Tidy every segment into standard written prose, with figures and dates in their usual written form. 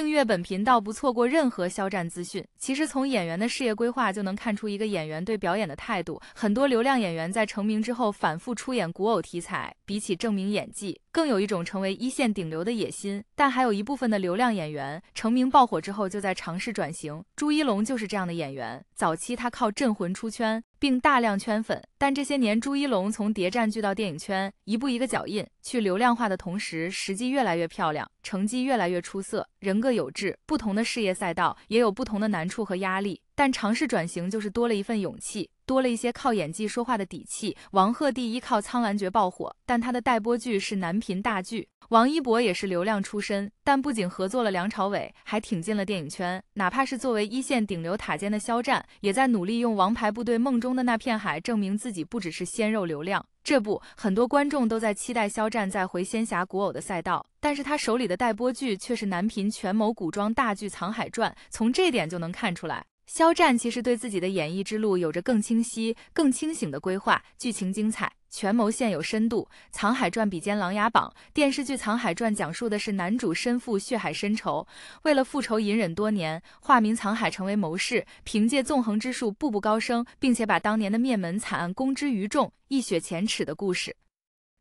订阅本频道，不错过任何肖战资讯。其实从演员的事业规划就能看出一个演员对表演的态度。很多流量演员在成名之后反复出演古偶题材，比起证明演技，更有一种成为一线顶流的野心。但还有一部分的流量演员成名爆火之后就在尝试转型，朱一龙就是这样的演员。早期他靠镇魂出圈，并大量圈粉，但这些年朱一龙从谍战剧到电影圈，一步一个脚印，去流量化的同时，实际越来越漂亮，成绩越来越出色。人各有志，不同的事业赛道也有不同的难处和压力，但尝试转型就是多了一份勇气。多了一些靠演技说话的底气。王鹤棣依靠《苍兰诀》爆火，但他的待播剧是男频大剧。王一博也是流量出身，但不仅合作了梁朝伟，还挺进了电影圈。哪怕是作为一线顶流塔尖的肖战，也在努力用《王牌部队》梦中的那片海证明自己不只是鲜肉流量。这不，很多观众都在期待肖战再回仙侠古偶的赛道，但是他手里的待播剧却是男频权谋古装大剧《藏海传》。从这点就能看出来，肖战其实对自己的演艺之路有着更清晰、更清醒的规划。剧情精彩，权谋线有深度，《藏海传》比肩《琅琊榜》。电视剧《藏海传》讲述的是男主身负血海深仇，为了复仇隐忍多年，化名藏海成为谋士，凭借纵横之术步步高升，并且把当年的灭门惨案公之于众，一雪前耻的故事。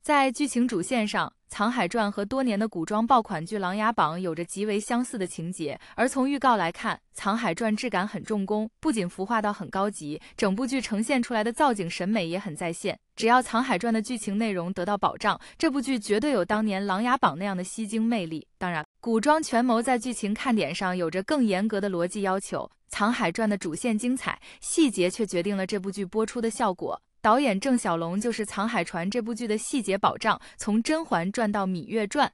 在剧情主线上，《藏海传》和多年的古装爆款剧《琅琊榜》有着极为相似的情节，而从预告来看，《藏海传》质感很重工，不仅服化到很高级，整部剧呈现出来的造景审美也很在线。只要《藏海传》的剧情内容得到保障，这部剧绝对有当年《琅琊榜》那样的吸睛魅力。当然，古装权谋在剧情看点上有着更严格的逻辑要求，《藏海传》的主线精彩，细节却决定了这部剧播出的效果。导演郑晓龙就是《藏海传》这部剧的细节保障，从《甄嬛传》到《芈月传》，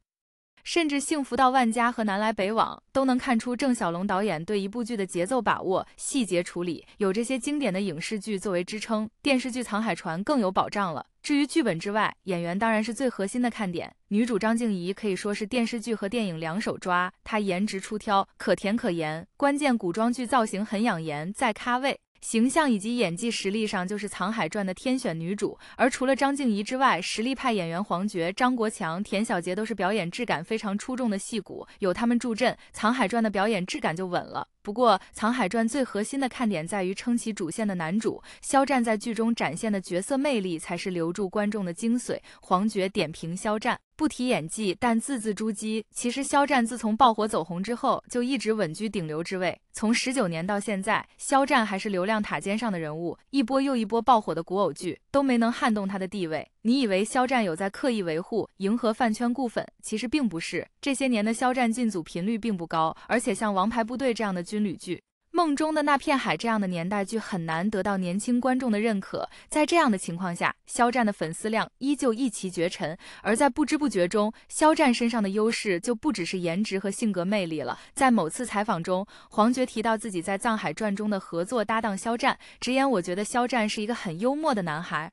甚至《幸福到万家》和《南来北往》，都能看出郑晓龙导演对一部剧的节奏把握、细节处理。有这些经典的影视剧作为支撑，电视剧《藏海传》更有保障了。至于剧本之外，演员当然是最核心的看点。女主张婧仪可以说是电视剧和电影两手抓，她颜值出挑，可甜可盐，关键古装剧造型很养颜，在咖位。形象以及演技实力上就是《藏海传》的天选女主，而除了张婧仪之外，实力派演员黄觉、张国强、田晓杰都是表演质感非常出众的戏骨，有他们助阵，《藏海传》的表演质感就稳了。不过，《藏海传》最核心的看点在于撑起主线的男主，肖战在剧中展现的角色魅力才是留住观众的精髓。黄觉点评肖战，不提演技，但字字珠玑。其实肖战自从爆火走红之后，就一直稳居顶流之位。从19年到现在，肖战还是流量塔尖上的人物，一波又一波爆火的古偶剧都没能撼动他的地位。你以为肖战有在刻意维护、迎合饭圈固粉，其实并不是。这些年的肖战进组频率并不高，而且像《王牌部队》这样的军旅剧、梦中的那片海这样的年代剧很难得到年轻观众的认可。在这样的情况下，肖战的粉丝量依旧一骑绝尘，而在不知不觉中，肖战身上的优势就不只是颜值和性格魅力了。在某次采访中，黄觉提到自己在《藏海传》中的合作搭档肖战，直言我觉得肖战是一个很幽默的男孩，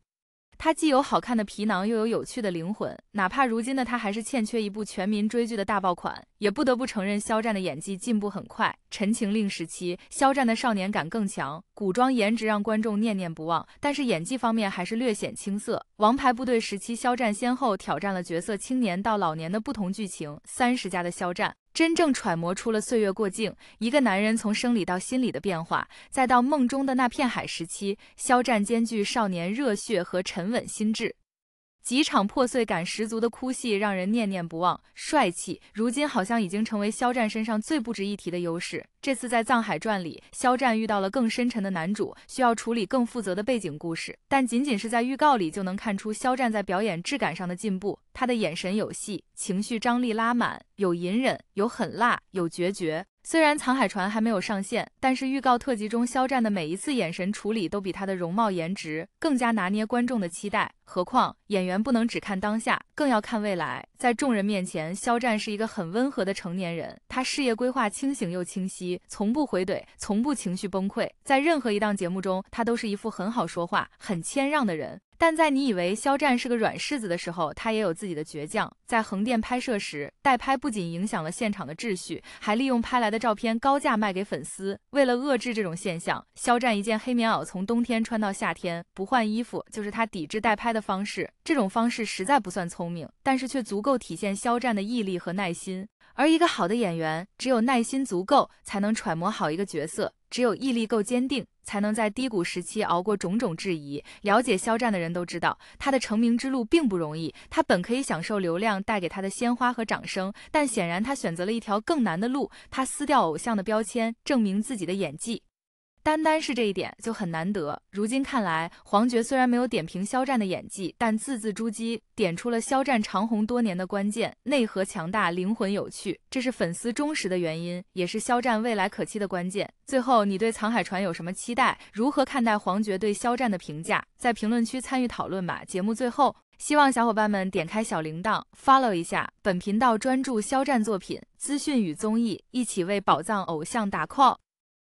他既有好看的皮囊，又有有趣的灵魂。哪怕如今的他还是欠缺一部全民追剧的大爆款，也不得不承认肖战的演技进步很快。陈情令时期，肖战的少年感更强，古装颜值让观众念念不忘，但是演技方面还是略显青涩。王牌部队时期，肖战先后挑战了角色青年到老年的不同剧情，30+的肖战真正揣摩出了岁月过境，一个男人从生理到心理的变化。再到梦中的那片海时期，肖战兼具少年热血和沉稳心智，几场破碎感十足的哭戏让人念念不忘。帅气如今好像已经成为肖战身上最不值一提的优势。这次在《藏海传》里，肖战遇到了更深沉的男主，需要处理更复杂的背景故事，但仅仅是在预告里就能看出肖战在表演质感上的进步。他的眼神有戏，情绪张力拉满，有隐忍，有狠辣，有决绝。虽然《藏海传》还没有上线，但是预告特辑中肖战的每一次眼神处理都比他的容貌颜值更加拿捏观众的期待。何况演员不能只看当下，更要看未来。在众人面前，肖战是一个很温和的成年人，他事业规划清醒又清晰，从不回怼，从不情绪崩溃。在任何一档节目中，他都是一副很好说话、很谦让的人。但在你以为肖战是个软柿子的时候，他也有自己的倔强。在横店拍摄时，代拍不仅影响了现场的秩序，还利用拍来的照片高价卖给粉丝。为了遏制这种现象，肖战一件黑棉袄从冬天穿到夏天，不换衣服，就是他抵制代拍的方式。这种方式实在不算聪明，但是却足够体现肖战的毅力和耐心。而一个好的演员，只有耐心足够，才能揣摩好一个角色；只有毅力够坚定，才能在低谷时期熬过种种质疑。了解肖战的人都知道，他的成名之路并不容易。他本可以享受流量带给他的鲜花和掌声，但显然他选择了一条更难的路。他撕掉偶像的标签，证明自己的演技。 单单是这一点就很难得。如今看来，黄觉虽然没有点评肖战的演技，但字字珠玑点出了肖战长红多年的关键：内核强大，灵魂有趣。这是粉丝忠实的原因，也是肖战未来可期的关键。最后，你对《藏海船》有什么期待？如何看待黄觉对肖战的评价？在评论区参与讨论吧。节目最后，希望小伙伴们点开小铃铛 ，follow 一下本频道，专注肖战作品资讯与综艺，一起为宝藏偶像打 call。